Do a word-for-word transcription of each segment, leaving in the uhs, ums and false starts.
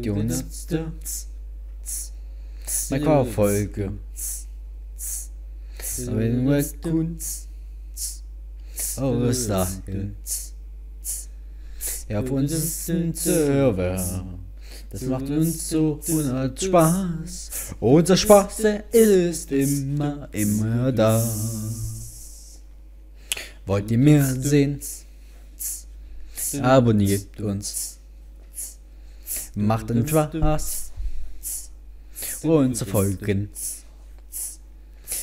Jonas. Minecraft-Folge. Aber wenn du es tust, oh, was da? Ja, für uns ist ein Server. Das macht uns so unerhört Spaß. Unser Spaß, der ist immer, immer da. Wollt ihr mehr sehen? Abonniert uns. Macht uns Spaß. Und zu folgen.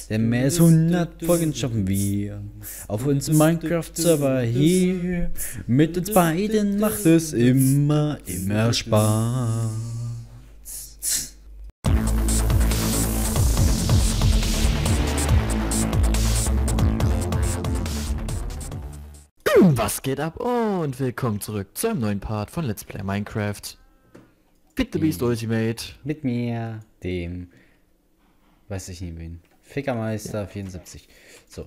Denn mehr als hundert Folgen schaffen wir auf unserem Minecraft-Server hier. Mit uns beiden macht es immer, immer Spaß. Was geht ab und willkommen zurück zu einem neuen Part von Let's Play Minecraft. With the Beast Ultimate. Mit mir, dem, weiß ich nicht wen, Fickermeister vierundsiebzig. Ja. So.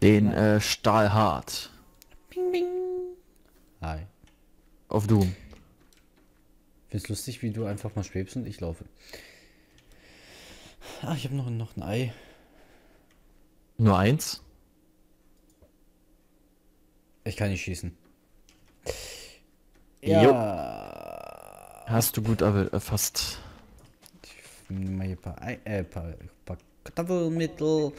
Den äh, Stahlhart. Bing, bing. Hi. Auf Doom. Find's lustig, wie du einfach mal schwebst und ich laufe. Ach, ich habe noch, noch ein Ei. Nur eins? Ich kann nicht schießen. Ja. Jo. Hast du gut erfasst. Ich nehme mal hier ein paar, Ei äh, paar, paar Kartoffelmittel.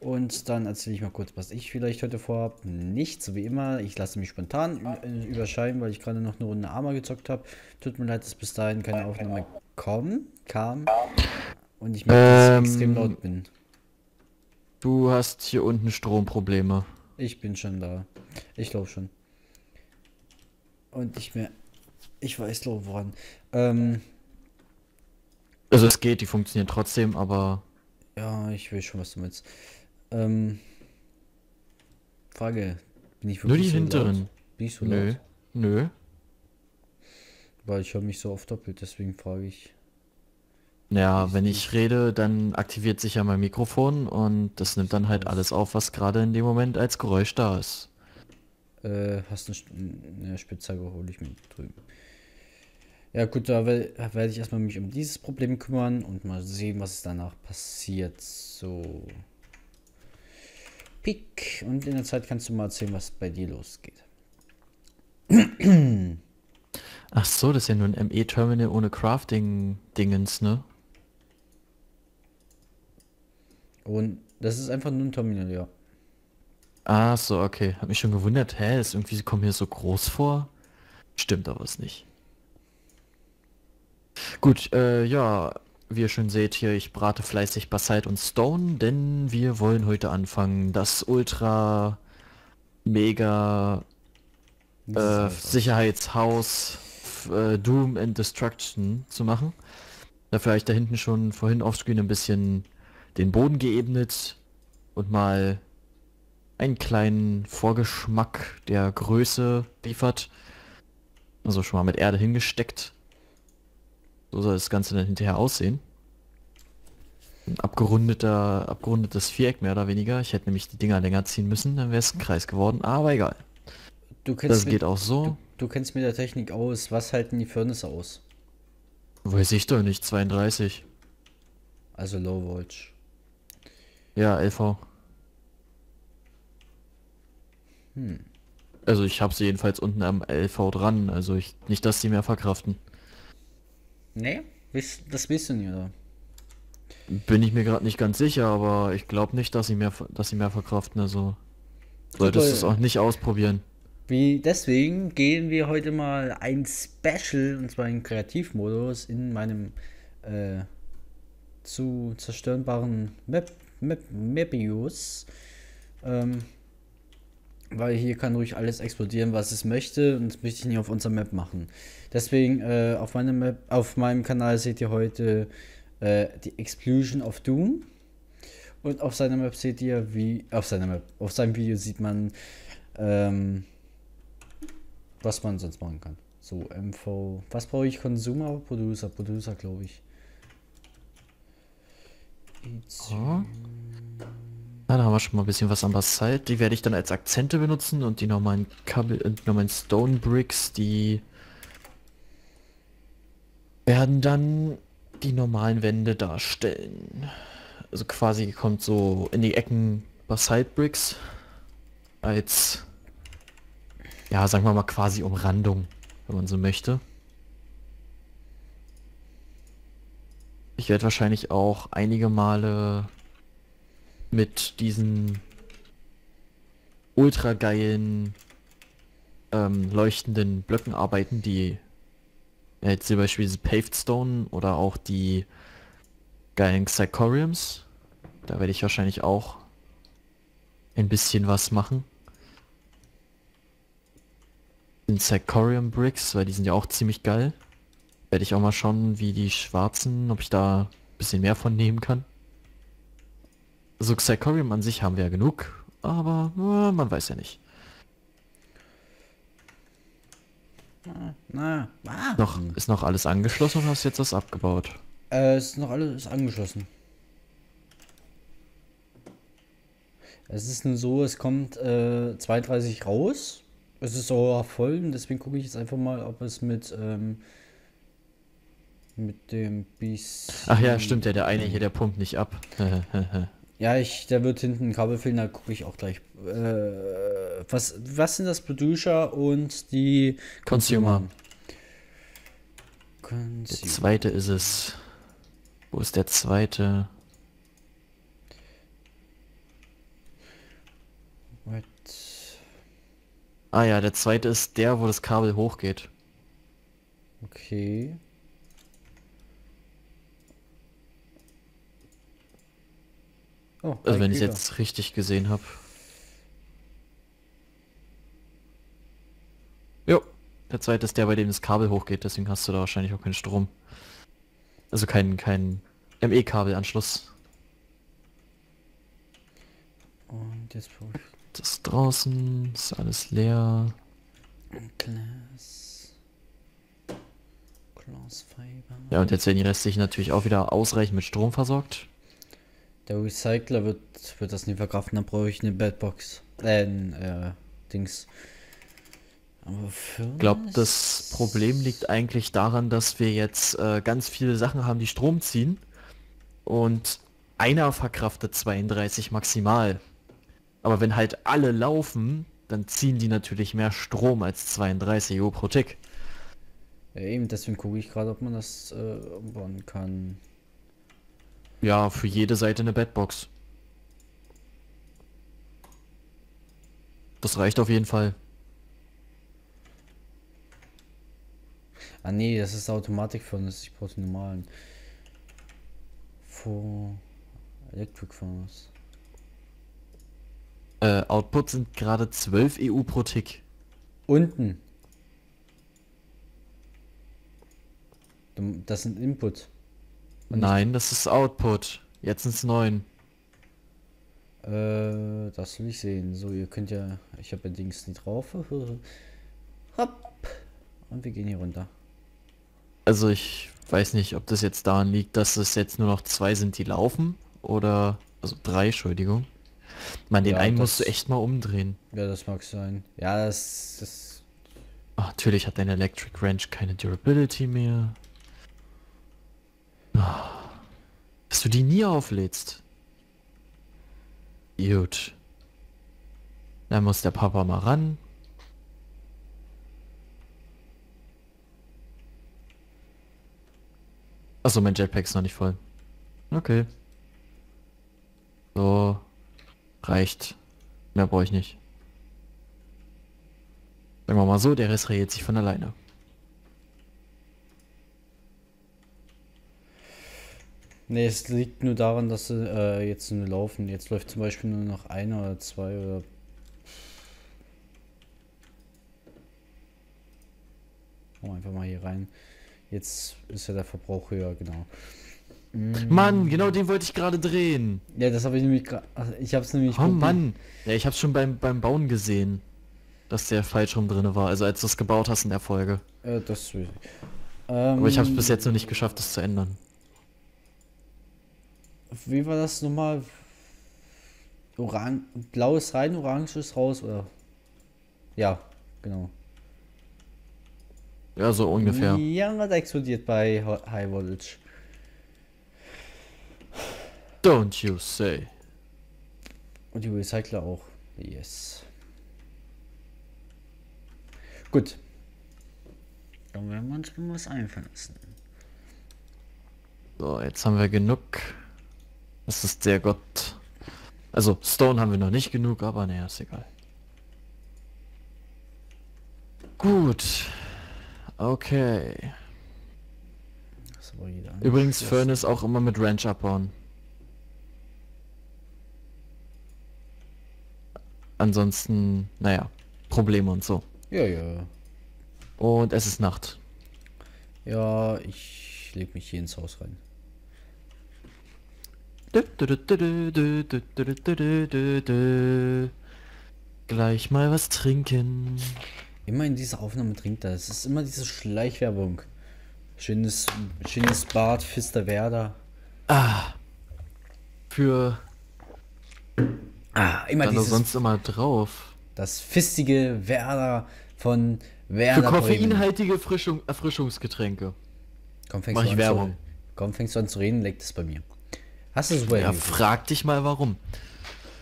Und dann erzähle ich mal kurz, was ich vielleicht heute vorhab. Nichts, wie immer. Ich lasse mich spontan überscheiden, weil ich gerade noch eine Runde Arma gezockt habe. Tut mir leid, dass bis dahin keine Aufnahme kommen, kam. Und ich merke, dass ich ähm, extrem laut bin. Du hast hier unten Stromprobleme. Ich bin schon da. Ich glaube schon. Und nicht mehr. Ich weiß, glaube woran. Ähm, also es geht, die funktionieren trotzdem, aber... Ja, ich will schon, was du meinst. Ähm, Frage. Bin ich wirklich nur die so hinteren. Laut? Bin ich so Nö. Laut? Nö. Weil ich habe mich so oft doppelt, deswegen frage ich. Ja, wenn ich rede, dann aktiviert sich ja mein Mikrofon und das nimmt dann halt alles auf, was gerade in dem Moment als Geräusch da ist. Äh, hast du eine Spitzhacke, hole ich mir drüben. Ja gut, da werde ich erstmal mich um dieses Problem kümmern und mal sehen, was danach passiert. So. Pick. Und in der Zeit kannst du mal erzählen, was bei dir losgeht. Ach so, das ist ja nur ein M E-Terminal ohne Crafting-Dingens, ne? Und das ist einfach nur ein Terminal, ja. Ah so, okay. Hab mich schon gewundert, hä, ist irgendwie, sie kommen hier so groß vor. Stimmt aber es nicht. Gut, äh, ja, wie ihr schon seht hier, ich brate fleißig Basalt und Stone, denn wir wollen heute anfangen, das ultra mega äh, Sicherheitshaus äh, Doom and Destruction zu machen. Dafür habe ich da hinten schon vorhin offscreen ein bisschen den Boden geebnet und mal einen kleinen Vorgeschmack der Größe liefert. Also schon mal mit Erde hingesteckt. So soll das Ganze dann hinterher aussehen. Ein abgerundeter, abgerundetes Viereck mehr oder weniger. Ich hätte nämlich die Dinger länger ziehen müssen, dann wäre es ein Kreis geworden, aber egal. Du kennst das mit, geht auch so. Du, du kennst mit der Technik aus. Was halten die Furnace aus? Weiß ich doch nicht, zweiunddreißig. Also Low Voltage. Ja, L V. Hm. Also ich habe sie jedenfalls unten am L V dran, also ich, nicht, dass sie mehr verkraften. Nee, das weißt du nicht, oder? Bin ich mir gerade nicht ganz sicher, aber ich glaube nicht, dass sie mehr, dass sie mehr verkraften, also solltest du es auch nicht ausprobieren. Wie deswegen gehen wir heute mal ein Special, und zwar in Kreativmodus, in meinem äh, zu zerstörbaren Map, Map, Mapius. Ähm, weil hier kann ruhig alles explodieren, was es möchte, und das möchte ich nicht auf unserer Map machen. Deswegen äh, auf meiner Map, auf meinem Kanal seht ihr heute äh, die Explosion of Doom, und auf seiner Map seht ihr, wie auf seiner Map, auf seinem Video sieht man, ähm, was man sonst machen kann. So, M V, was brauche ich? Consumer, Producer, Producer glaube ich. Oh. Na, da haben wir schon mal ein bisschen was an Basalt. Die werde ich dann als Akzente benutzen und die normalen Kabel und normalen Stone Bricks, die werden dann die normalen Wände darstellen. Also quasi kommt so in die Ecken Basalt Bricks als, ja, sagen wir mal quasi Umrandung, wenn man so möchte. Ich werde wahrscheinlich auch einige Male mit diesen ultra geilen ähm, leuchtenden Blöcken arbeiten, die äh, jetzt zum Beispiel diese Paved Stone oder auch die geilen Xycoriums. Da werde ich wahrscheinlich auch ein bisschen was machen. Den Xycorium Bricks, weil die sind ja auch ziemlich geil. Werde ich auch mal schauen, wie die schwarzen, ob ich da ein bisschen mehr von nehmen kann. So, also Xycorium an sich haben wir ja genug, aber äh, man weiß ja nicht. Na, na, na. Noch, ist noch alles angeschlossen oder hast du jetzt was abgebaut? Äh, ist noch alles angeschlossen. Es ist nur so, es kommt äh, zweiunddreißig raus. Es ist so voll und deswegen gucke ich jetzt einfach mal, ob es mit ähm, mit dem Biss. Ach ja, stimmt ja, der eine hier, der pumpt nicht ab. Ja, ich, der wird hinten ein Kabel fehlen, da gucke ich auch gleich. Äh, was, was sind das Producer und die Consumer? Consumer. Der zweite ist es. Wo ist der zweite? What? Ah ja, der zweite ist der, wo das Kabel hochgeht. Okay. Oh, also wenn ich es jetzt richtig gesehen habe. Jo, der zweite ist der, bei dem das Kabel hochgeht, deswegen hast du da wahrscheinlich auch keinen Strom. Also keinen kein M E-Kabelanschluss. Und jetzt das ist draußen, ist alles leer. Glass. Glasfaser. Ja, und jetzt werden die restlichen natürlich auch wieder ausreichend mit Strom versorgt. Der Recycler wird, wird das nicht verkraften, dann brauche ich eine Bedbox. Äh, äh, Dings. Aber für ich glaube, das Problem liegt eigentlich daran, dass wir jetzt äh, ganz viele Sachen haben, die Strom ziehen. Und einer verkraftet zweiunddreißig maximal. Aber wenn halt alle laufen, dann ziehen die natürlich mehr Strom als zweiunddreißig Euro pro Tick. Ja, eben, deswegen gucke ich gerade, ob man das äh, umbauen kann. Ja, für jede Seite eine Bedbox. Das reicht auf jeden Fall. Ah nee, das ist Automatik Furnace, ich brauche den normalen. Vor Electric Furnace. Äh, Output sind gerade zwölf E U pro Tick. Unten. Das sind Input. Nein, das ist Output. Jetzt sind es neun. Äh, das will ich sehen. So, ihr könnt ja... Ich habe ja Dings nicht drauf. Hopp. Und wir gehen hier runter. Also ich weiß nicht, ob das jetzt daran liegt, dass es jetzt nur noch zwei sind, die laufen. Oder... Also drei, Entschuldigung. Man, den ja, einen das, musst du echt mal umdrehen. Ja, das mag sein. Ja, das... das Ach, natürlich hat dein Electric Wrench keine Durability mehr. Dass du die nie auflädst. Gut. Dann muss der Papa mal ran. Achso, mein Jetpack ist noch nicht voll. Okay. So. Reicht. Mehr brauche ich nicht. Sagen wir mal so, der Rest regiert sich von alleine. Ne, es liegt nur daran, dass sie äh, jetzt nur laufen. Jetzt läuft zum Beispiel nur noch einer oder zwei oder... Oh, einfach mal hier rein. Jetzt ist ja der Verbrauch höher, genau. Mm. Mann, genau den wollte ich gerade drehen. Ja, das habe ich nämlich gerade... Ich habe es nämlich... Oh Mann! Ja, ich habe es schon beim, beim Bauen gesehen, dass der falsch rum drin war. Also als du es gebaut hast in der Folge. Äh, das... Ähm, Aber ich habe es bis jetzt noch nicht geschafft, das zu ändern. Wie war das nochmal? Oran Blaues rein, Oranges raus, oder? Ja, genau. Ja, so ungefähr. Ja, das explodiert bei High Voltage. Don't you say. Und die Recycler auch. Yes. Gut. Dann werden wir uns irgendwas einfallen lassen. So, jetzt haben wir genug. Das ist der Gott. Also, Stone haben wir noch nicht genug, aber naja, ist egal. Gut. Okay. Das war jeder. Übrigens, Furnace auch immer mit Ranch abbauen. Ansonsten, naja, Probleme und so. Ja, ja. Und es ist Nacht. Ja, ich leg mich hier ins Haus rein. Gleich mal was trinken. Immer in dieser Aufnahme trinkt er. Es ist immer diese Schleichwerbung. Schönes, schönes Bad, Fisterwerder. Ah. Für... Ah, immer dieses... sonst immer drauf. Das fistige Werder von Werder. Für koffeinhaltige Erfrischung, Erfrischungsgetränke. Komm, fängst Mach du ich an Werbung. Zu, komm, fängst du an zu reden, leg das bei mir. Hast du es wohl? Ja, frag dich mal warum.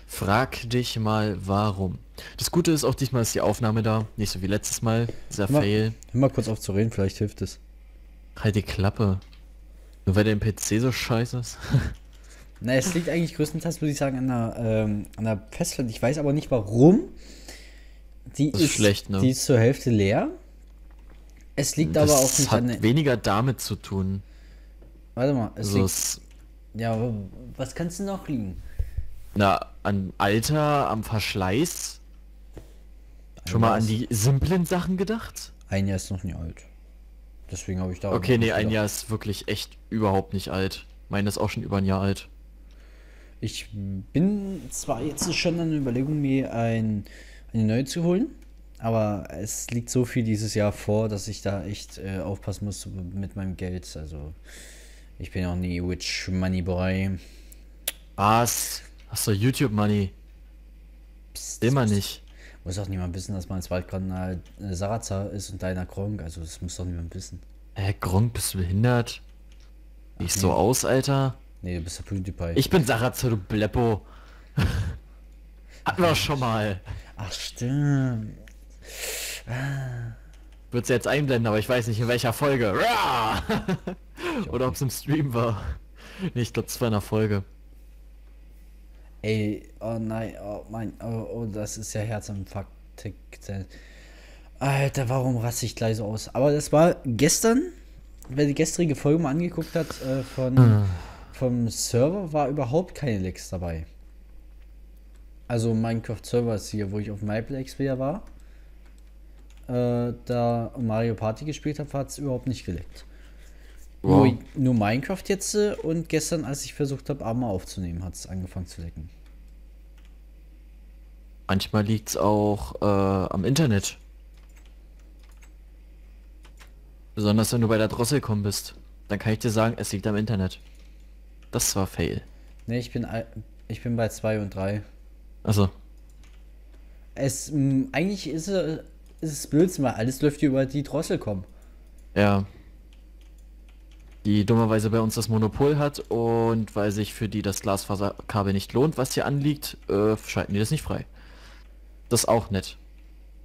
Frag dich mal warum. Das Gute ist auch, diesmal ist die Aufnahme da. Nicht so wie letztes Mal. Sehr hör mal, fail. Hör mal kurz auf zu reden, vielleicht hilft es. Halt die Klappe. Nur weil dein P C so scheiße ist. Na, es liegt eigentlich größtenteils, würde ich sagen, an der, ähm, an der Festplatte. Ich weiß aber nicht warum. Die ist, ist schlecht, ne? Die ist zur Hälfte leer. Es liegt das aber auch nicht an... Das hat weniger damit zu tun. Warte mal, es also liegt... Es ja, was kannst du noch liegen? Na, an Alter, am Verschleiß. Ein Schon mal an die simplen Sachen gedacht? Ein Jahr ist noch nie alt. Deswegen habe ich da... Okay, nee, ein Jahr ist wirklich echt überhaupt nicht alt. Meine ist auch schon über ein Jahr alt. Ich bin zwar jetzt schon an der Überlegung, mir ein, eine neue zu holen, aber es liegt so viel dieses Jahr vor, dass ich da echt äh, aufpassen muss mit meinem Geld. Also, ich bin auch nie Witch Money Boy. Was? Hast du YouTube Money? Psst, immer psst. Nicht. Muss auch niemand wissen, dass mein Zweitkanal äh, Sarazar ist und deiner Gronkh. Also, das muss doch niemand wissen. Hä, äh, Gronkh, bist du behindert? Ach, ich nee. so aus, Alter. Nee, du bist der PewDiePie. Ich bin Sarazar, du Bleppo. Hatten wir schon mal. Ach, stimmt. Wird's jetzt einblenden, aber ich weiß nicht in welcher Folge. Oder ob es im Stream war. Nee, ich glaube, es war in der Folge. Ey, oh nein, oh mein, oh, oh das ist ja Herzinfarkt. Alter, warum raste ich gleich so aus? Aber das war gestern. Wer die gestrige Folge mal angeguckt hat, äh, von, hm. vom Server war überhaupt keine Lags dabei. Also Minecraft-Server ist hier, wo ich auf MyPlex wieder war. Äh, da Mario Party gespielt habe, hat es überhaupt nicht geleckt. Wow. Nur, nur Minecraft jetzt äh, und gestern, als ich versucht habe, Arma aufzunehmen, hat es angefangen zu lecken. Manchmal liegt es auch äh, am Internet. Besonders wenn du bei der Drossel kommen bist, dann kann ich dir sagen, es liegt am Internet. Das war fail. Ne, ich bin ich bin bei zwei und drei. Also. Es mh, eigentlich ist es ist es blöd, weil alles läuft hier über die Drossel kommen. Ja. Die dummerweise bei uns das Monopol hat und weil sich für die das Glasfaserkabel nicht lohnt, was hier anliegt, äh, schalten die das nicht frei. Das auch nett.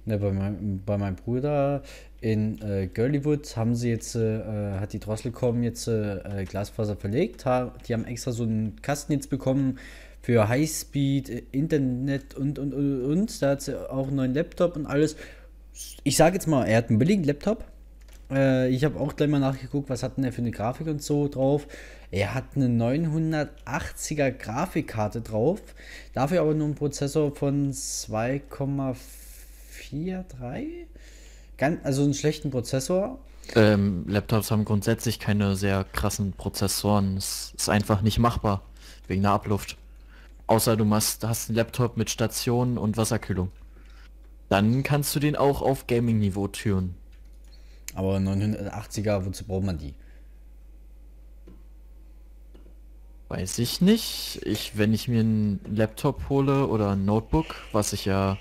Ne, bei, mein, bei meinem Bruder in äh, Girlywood haben sie jetzt, äh, hat die Drosselcom jetzt äh, Glasfaser verlegt. Ha, die haben extra so einen Kasten jetzt bekommen für Highspeed, Internet und und und und. Da hat sie auch einen neuen Laptop und alles. Ich sage jetzt mal, er hat einen billigen Laptop. Äh, ich habe auch gleich mal nachgeguckt, was hat denn er für eine Grafik und so drauf. Er hat eine neunhundertachtziger Grafikkarte drauf, dafür aber nur einen Prozessor von zwei Komma vier drei? Ganz, also einen schlechten Prozessor. Ähm, Laptops haben grundsätzlich keine sehr krassen Prozessoren. Es ist einfach nicht machbar, wegen der Abluft. Außer du machst, hast einen Laptop mit Stationen und Wasserkühlung. Dann kannst du den auch auf Gaming-Niveau türen. Aber neunhundertachtziger, wozu braucht man die? Weiß ich nicht. Ich, wenn ich mir einen Laptop hole oder ein Notebook, was ich ja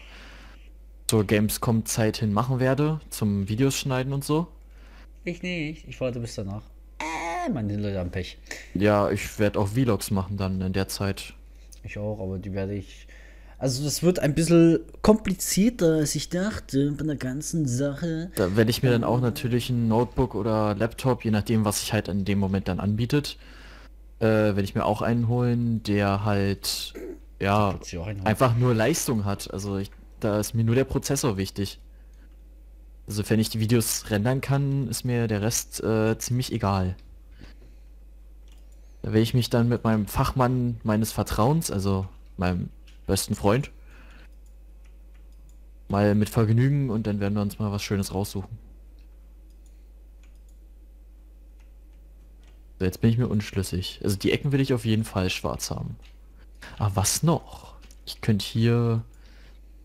zur Gamescom-Zeit hin machen werde, zum Videos schneiden und so, Ich nicht. Ich warte bis danach. Äh, meine Leute haben Pech. Ja, ich werde auch Vlogs machen dann in der Zeit. Ich auch, aber die werde ich... Also das wird ein bisschen komplizierter, als ich dachte, bei der ganzen Sache. Da werde ich mir dann auch natürlich ein Notebook oder Laptop, je nachdem, was sich halt in dem Moment dann anbietet, äh, werde ich mir auch einen holen, der halt, ja, einfach nur Leistung hat. Also ich, da ist mir nur der Prozessor wichtig. Also wenn ich die Videos rendern kann, ist mir der Rest äh, ziemlich egal. Da werde ich mich dann mit meinem Fachmann meines Vertrauens, also meinem besten Freund, mal mit Vergnügen, und dann werden wir uns mal was Schönes raussuchen. So, jetzt bin ich mir unschlüssig. Also die Ecken will ich auf jeden Fall schwarz haben. Aber was noch? Ich könnte hier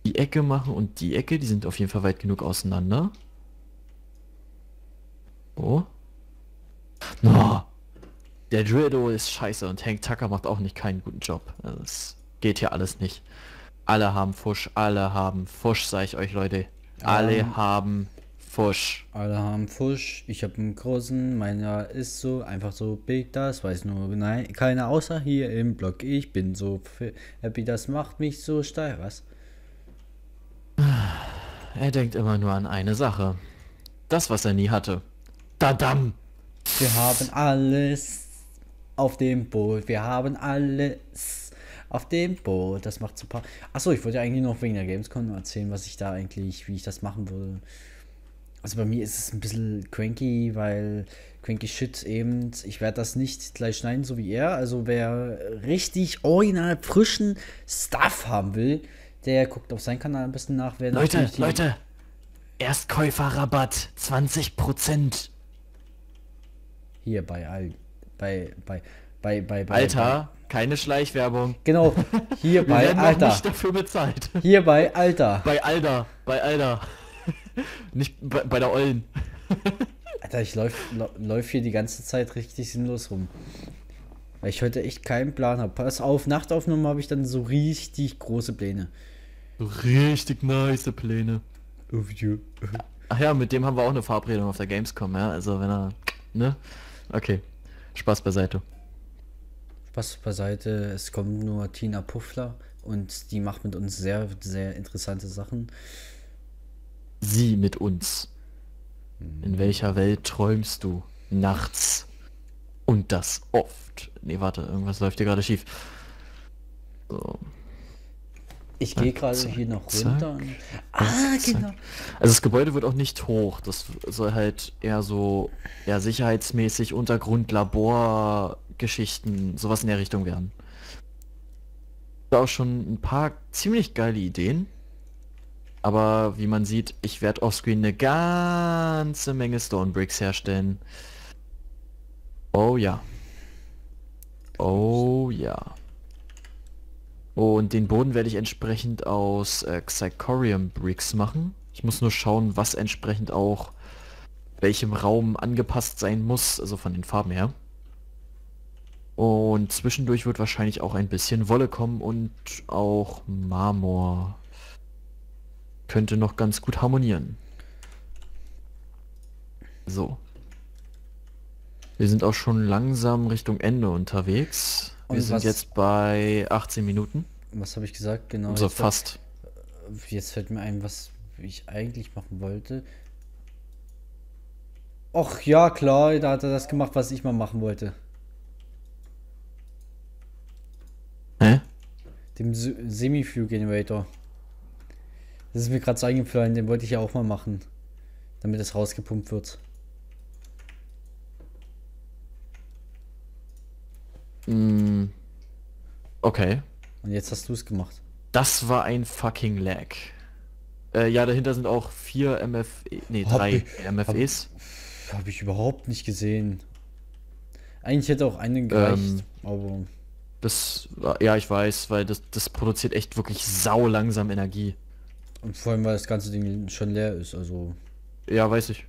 die Ecke machen und die Ecke, die sind auf jeden Fall weit genug auseinander. Oh. No. Der Drillo ist scheiße und Hank Tucker macht auch nicht keinen guten Job. Also das geht hier alles nicht. Alle haben Fusch, alle haben Fusch, sage ich euch, Leute. Alle um, haben Fusch. Alle haben Fusch. Ich habe einen großen, meiner ist so, einfach so big, das weiß nur, nein, keiner außer hier im Block. Ich bin so happy, das macht mich so steil, was? Er denkt immer nur an eine Sache. Das, was er nie hatte. Dadam! Wir haben alles auf dem Boot, wir haben alles auf dem Boot, das macht super. Achso, ich wollte eigentlich noch wegen der Gamescom erzählen, was ich da eigentlich, wie ich das machen würde. Also bei mir ist es ein bisschen cranky, weil cranky shit eben, ich werde das nicht gleich schneiden, so wie er. Also wer richtig original frischen Stuff haben will, der guckt auf seinen Kanal ein bisschen nach. Wer Leute, Leute, Erstkäuferrabatt, zwanzig Prozent. Hier bei allen, bei, bei, bei, bei, bei. Alter. Bei, keine Schleichwerbung. Genau. Hierbei, Alter. Nicht dafür bezahlt. Hierbei, Alter. Bei Alter. Bei Alter. Nicht bei, bei der Ollen. Alter, ich läuft läuf hier die ganze Zeit richtig sinnlos rum. Weil ich heute echt keinen Plan habe. Pass auf, Nachtaufnahme habe ich dann so richtig große Pläne. So richtig nice Pläne. Ach ja, mit dem haben wir auch eine Verabredung auf der Gamescom, ja. Also wenn er, ne? Okay. Spaß beiseite. Spaß beiseite, es kommt nur Tina Puffler und die macht mit uns sehr, sehr interessante Sachen. Sie mit uns. In welcher Welt träumst du nachts? Und das oft. Nee, warte, irgendwas läuft hier gerade schief. So. Ich gehe gerade hier noch runter. Und... Ah, zack. Genau. Also das Gebäude wird auch nicht hoch. Das soll halt eher so, ja, sicherheitsmäßig Untergrund-Labor-Geschichten, sowas in der Richtung werden. Da auch schon ein paar ziemlich geile Ideen. Aber wie man sieht, ich werde offscreen eine ganze Menge Stonebricks herstellen. Oh ja. Oh ja. Und den Boden werde ich entsprechend aus äh, Xycorium Bricks machen. Ich muss nur schauen, was entsprechend auch welchem Raum angepasst sein muss, also von den Farben her. Und zwischendurch wird wahrscheinlich auch ein bisschen Wolle kommen und auch Marmor. Könnte noch ganz gut harmonieren. So. Wir sind auch schon langsam Richtung Ende unterwegs. Wir und sind was, jetzt bei achtzehn Minuten. Was habe ich gesagt? Genau. Also jetzt fast. Fällt, jetzt fällt mir ein, was ich eigentlich machen wollte. Och ja, klar, da hat er das gemacht, was ich mal machen wollte. Hä? Dem Semi-Fuel-Generator. Das ist mir gerade so eingefallen, den wollte ich ja auch mal machen. Damit es rausgepumpt wird. Okay. Und jetzt hast du es gemacht. Das war ein fucking Lag. Äh, ja, dahinter sind auch vier M F E, nee, hab drei ich, M F Es. Hab, hab ich überhaupt nicht gesehen. Eigentlich hätte auch einen gereicht, ähm, aber... Das, ja, ich weiß, weil das, das produziert echt wirklich sau langsam Energie. Und vor allem, weil das ganze Ding schon leer ist, also... Ja, weiß ich.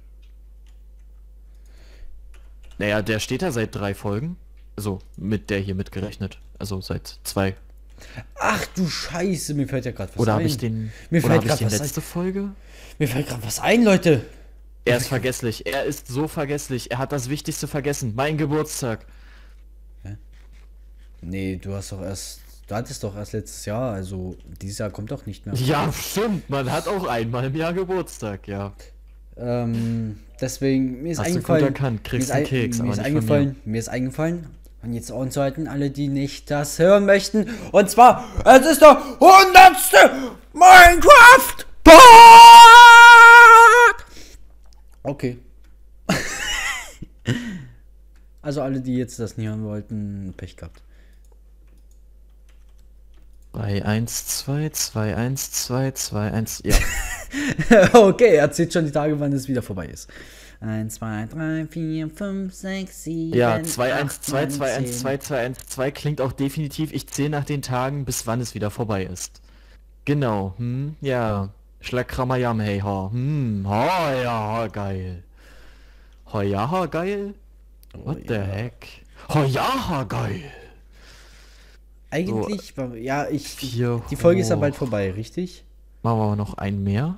Naja, der steht da seit drei Folgen. Also, mit der hier mitgerechnet. Also, seit zwei. Ach du Scheiße, mir fällt ja gerade was ein. Oder habe ich den... Mir fällt gerade was ein. Letzte Folge? Mir fällt gerade was ein, Leute. Er ist vergesslich. Er ist so vergesslich. Er hat das Wichtigste vergessen. Mein Geburtstag. Hä? Nee, du hast doch erst... Du hattest doch erst letztes Jahr, also dieses Jahr kommt doch nicht mehr. Ja, stimmt. Man hat auch einmal im Jahr Geburtstag, ja. Ähm, deswegen, mir ist hast eingefallen... Hast du gut erkannt, kriegst einen Keks, mir ist eingefallen, mir. mir ist eingefallen, und jetzt auch sollten alle, die nicht das hören möchten, und zwar, es ist der hundertste Minecraft Part! Okay. Also alle, die jetzt das nicht hören wollten, Pech gehabt. zwei eins zwei zwei eins zwei zwei eins ja. Okay, er zählt schon die Tage, wann es wieder vorbei ist. eins, zwei, drei, vier, fünf, sechs, sieben. Ja, zwei eins zwei zwei eins zwei zwei eins zwei klingt auch definitiv. Ich zähle nach den Tagen, bis wann es wieder vorbei ist. Genau, hm, ja. Schlagkramayam, hey, ho. Hm, ho, ja, ho, geil. Ho, ja, ho, geil. What the heck? Ho, ja, ho, geil. Eigentlich, so, ja, ich, die Folge ist ja bald vorbei, richtig? Machen wir noch einen mehr?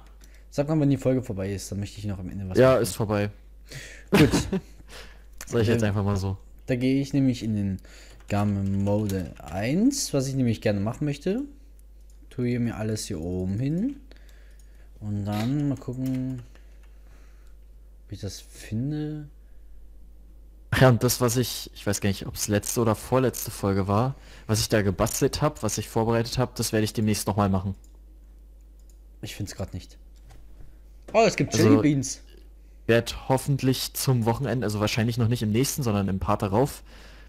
Sag mal, wenn die Folge vorbei ist, dann möchte ich noch am Ende was Ja, machen. Ist vorbei. Gut. Sag ich dann, jetzt einfach mal so. Da gehe ich nämlich in den Game Mode eins, was ich nämlich gerne machen möchte. Tue mir alles hier oben hin. Und dann mal gucken, ob ich das finde. Ach ja, und das, was ich, ich weiß gar nicht, ob es letzte oder vorletzte Folge war, was ich da gebastelt habe, was ich vorbereitet habe, das werde ich demnächst nochmal machen. Ich finde es gerade nicht. Oh, es gibt Jelly Beans. Ich werde hoffentlich zum Wochenende, also wahrscheinlich noch nicht im nächsten, sondern im Part darauf,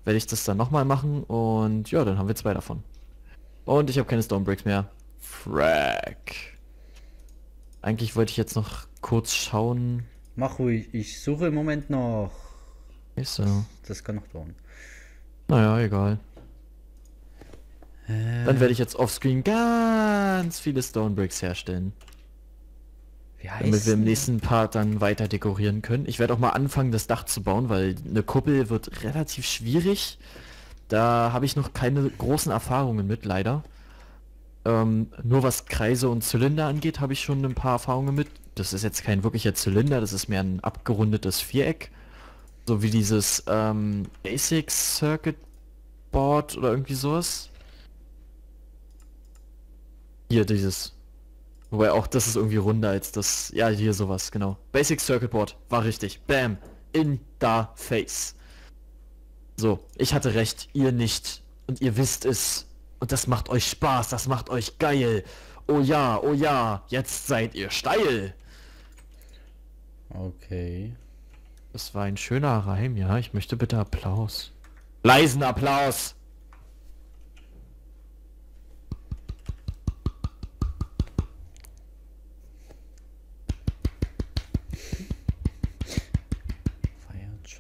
werde ich das dann nochmal machen und ja, dann haben wir zwei davon. Und ich habe keine Stonebricks mehr. Frack. Eigentlich wollte ich jetzt noch kurz schauen. Mach ruhig, ich suche im Moment noch. So. Das, das kann noch dauern. Naja, egal. Äh, Dann werde ich jetzt offscreen ganz viele Stonebricks herstellen. Wie heißt Damit wir im nächsten Part dann weiter dekorieren können. Ich werde auch mal anfangen, das Dach zu bauen, weil eine Kuppel wird relativ schwierig. Da habe ich noch keine großen Erfahrungen mit, leider. Ähm, nur was Kreise und Zylinder angeht, habe ich schon ein paar Erfahrungen mit. Das ist jetzt kein wirklicher Zylinder, das ist mehr ein abgerundetes Viereck. So wie dieses ähm, Basic Circuit Board oder irgendwie sowas. Hier dieses. Wobei auch das ist irgendwie runder als das. Ja, hier sowas, genau. Basic Circuit Board war richtig. Bam. In da face. So, ich hatte recht, ihr nicht. Und ihr wisst es. Und das macht euch Spaß, das macht euch geil. Oh ja, oh ja, jetzt seid ihr steil. Okay. Das war ein schöner Reim, ja. Ich möchte bitte Applaus. Leisen Applaus!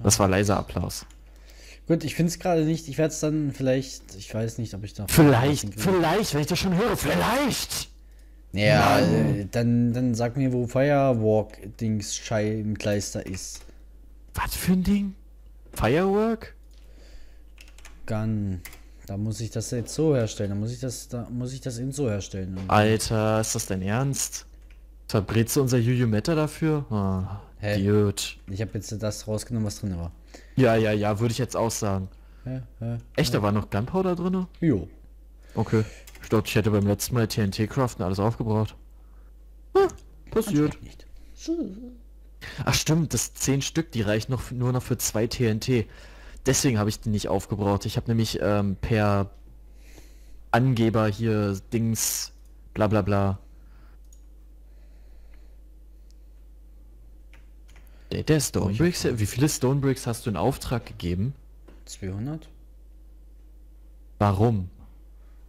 Das war leiser Applaus. Gut, ich finde es gerade nicht. Ich werde es dann vielleicht... Ich weiß nicht, ob ich da... Vielleicht, vielleicht, wenn ich das schon höre. Vielleicht! Ja, äh, dann, dann sag mir, wo Firewalk-Dings-Scheibenkleister ist. Was für ein Ding? Firework? Gun. Da muss ich das jetzt so herstellen. Da muss ich das, da muss ich das eben so herstellen. Alter, ist das dein Ernst? Verbrätst du unser Juju Meta dafür? Ah, hey, dude. Ich habe jetzt das rausgenommen, was drin war. Ja, ja, ja, würde ich jetzt auch sagen. Hä, hä, Echt, hä. da war noch Gunpowder drin? Jo. Okay. Ich dachte, ich hätte beim letzten Mal T N T craften alles aufgebraucht. Hm, passiert. Nicht. Ach stimmt, das zehn Stück, die reichen noch, nur noch für zwei T N T. Deswegen habe ich die nicht aufgebraucht. Ich habe nämlich ähm, per Angeber hier Dings, bla bla bla. Der, der Stonebricks, wie viele Stonebricks hast du in Auftrag gegeben? zweihundert. Warum?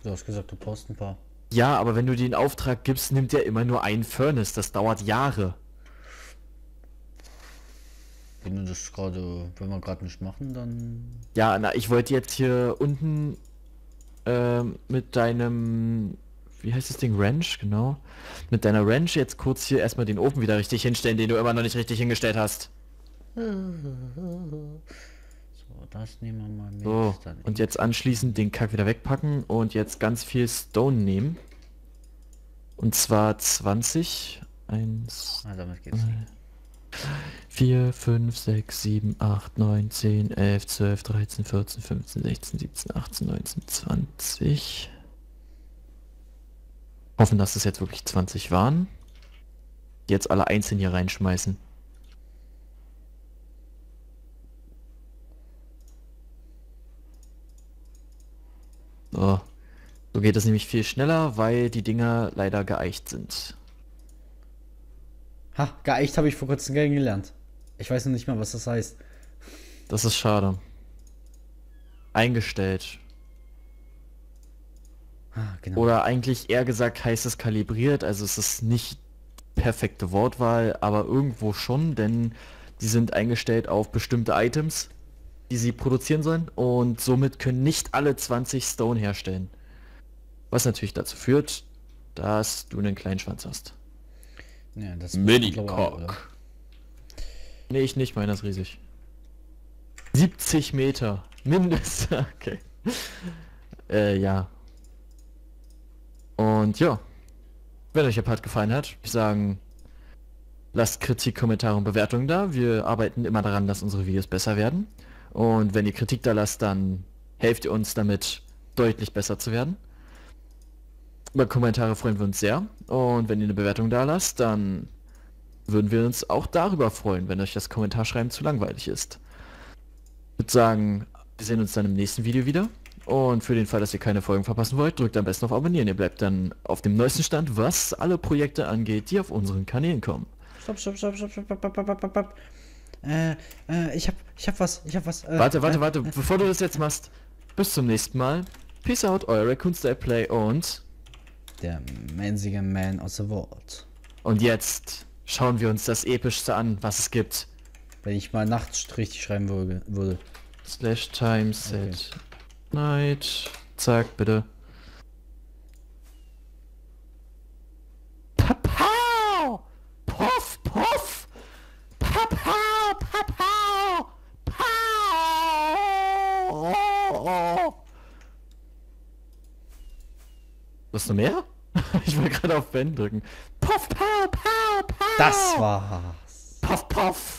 Du hast gesagt, du brauchst ein paar. Ja, aber wenn du die in Auftrag gibst, nimmt er immer nur ein Furnace. Das dauert Jahre. Wenn wir das gerade, wenn wir gerade nicht machen, dann... Ja, na, ich wollte jetzt hier unten äh, mit deinem, wie heißt das Ding, Ranch, genau. Mit deiner Ranch jetzt kurz hier erstmal den Ofen wieder richtig hinstellen, den du immer noch nicht richtig hingestellt hast. So, das nehmen wir mal mit. So, dann und jetzt anschließend den Kack wieder wegpacken und jetzt ganz viel Stone nehmen. Und zwar zwanzig. eins... Ah, damit geht's nicht. vier, fünf, sechs, sieben, acht, neun, zehn, elf, zwölf, dreizehn, vierzehn, fünfzehn, sechzehn, siebzehn, achtzehn, neunzehn, zwanzig. Hoffen, dass es jetzt wirklich zwanzig waren. Jetzt alle einzeln hier reinschmeißen. So. So geht es nämlich viel schneller, weil die Dinger leider geeicht sind. Ha, geeicht habe ich vor kurzem gelernt. Ich weiß noch nicht mal, was das heißt. Das ist schade. Eingestellt. Ah, genau. Oder eigentlich eher gesagt heißt es kalibriert, also es ist nicht perfekte Wortwahl, aber irgendwo schon, denn die sind eingestellt auf bestimmte Items, die sie produzieren sollen, und somit können nicht alle zwanzig Stone herstellen. Was natürlich dazu führt, dass du einen kleinen Schwanz hast. Ja, das Mini-Cock. Nee, ich nicht, meiner ist riesig. siebzig Meter, mindestens. Okay. äh, ja. Und ja. Wenn euch der Part gefallen hat, würde ich sagen, lasst Kritik, Kommentare und Bewertungen da. Wir arbeiten immer daran, dass unsere Videos besser werden. Und wenn ihr Kritik da lasst, dann helft ihr uns damit, deutlich besser zu werden. Über Kommentare freuen wir uns sehr, und wenn ihr eine Bewertung da lasst, dann würden wir uns auch darüber freuen, wenn euch das Kommentarschreiben zu langweilig ist. Ich würde sagen, wir sehen uns dann im nächsten Video wieder, und für den Fall, dass ihr keine Folgen verpassen wollt, drückt am besten auf Abonnieren. Ihr bleibt dann auf dem neuesten Stand, was alle Projekte angeht, die auf unseren Kanälen kommen. Stopp, stopp, stopp, stopp, stopp, stopp, stopp, stopp, stopp, stopp. Äh, äh, ich hab, ich hab was, ich hab was. Äh, warte, warte, äh, warte, äh, bevor du das jetzt machst, bis zum nächsten Mal. Peace out, euer Raccoon-Style-Play und... der einzige Man aus der Welt. Und jetzt schauen wir uns das Epischste an, was es gibt. Wenn ich mal nachts richtig schreiben würde. Slash time set okay. Night. Zack, bitte. Papau! Puff, puff! Papau, papau! Pau! Was noch mehr? Ich will gerade auf Ben drücken. Puff, puff, puff, puff. Das war's. Puff, puff.